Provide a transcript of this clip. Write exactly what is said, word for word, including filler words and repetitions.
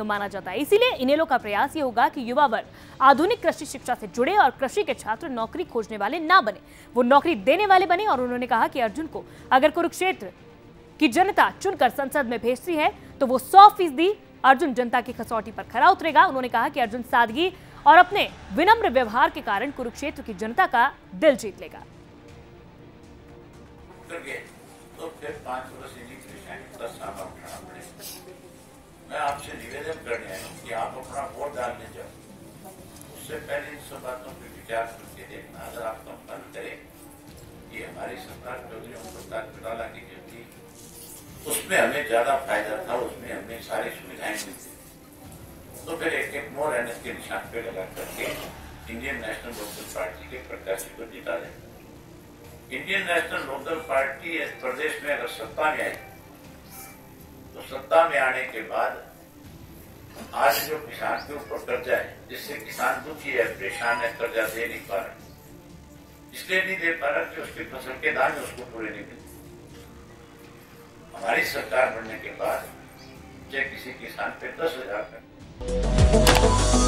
तो माना जाता है। इसीलिए इनेलो का प्रयास ये होगा कि युवा वर्ग आधुनिक कृषि शिक्षा से जुड़े और कृषि के छात्र नौकरी खोजने वाले ना बने, वो नौकरी देने वाले बने। और उन्होंने कहा कि अर्जुन को अगर कुरुक्षेत्र की जनता चुनकर संसद में भेजती है तो वो सौ फीसदी अर्जुन जनता की कसौटी पर खरा उतरेगा। उन्होंने कहा कि अर्जुन सादगी और अपने विनम्र व्यवहार के कारण कुरुक्षेत्र की जनता का दिल जीत लेगा। तो फिर पांच वर्ष इन्हीं परेशानी का सामना उठाना पड़ेगा। मैं आपसे निवेदन कर रहा हूँ कि आप अपना वोट डालने जाओ, उससे पहले इन सब बातों पर विचार करके देखना। अगर आप तो मन करे कि हमारी सरकार चौधरी सरकार चुना लाने की थी, उसमें हमें ज्यादा फायदा था, उसमें हमें सारी सुविधाएं मिलती, तो फिर एक एक मोर एन एस के निशान पे लगा करके इंडियन नेशनल पीपल्स पार्टी के प्रत्याशी को जिता दें। इंडियन नेशनल लोकदल पार्टी इस प्रदेश में अगर सत्ता में आई तो सत्ता में आने के बाद आज जो किसान के ऊपर कर्जा है, जिससे किसान दुखी है, परेशान है, कर्जा दे नहीं पा रहा, इसलिए नहीं दे पा रहा कि उसकी फसल के दाम उसको पूरे नहीं मिलते। हमारी सरकार बनने के बाद चाहे किसी किसान पे दस हजार